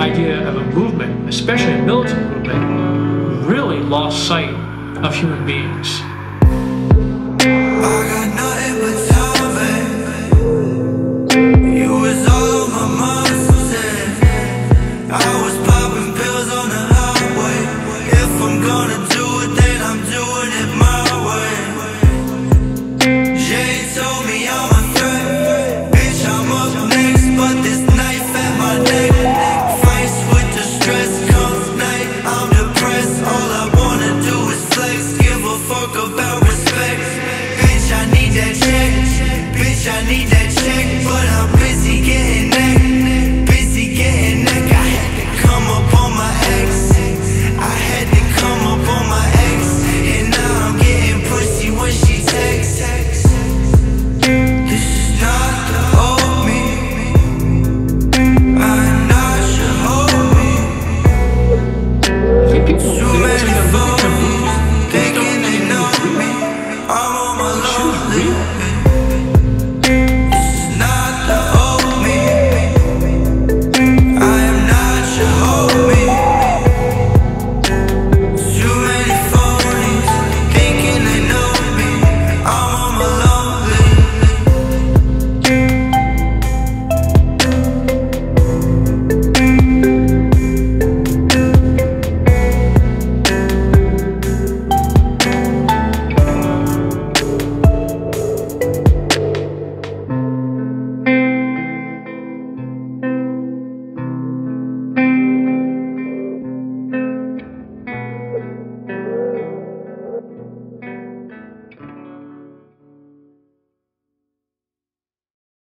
Idea of a movement, especially a militant movement, really lost sight of human beings. Bitch, I need that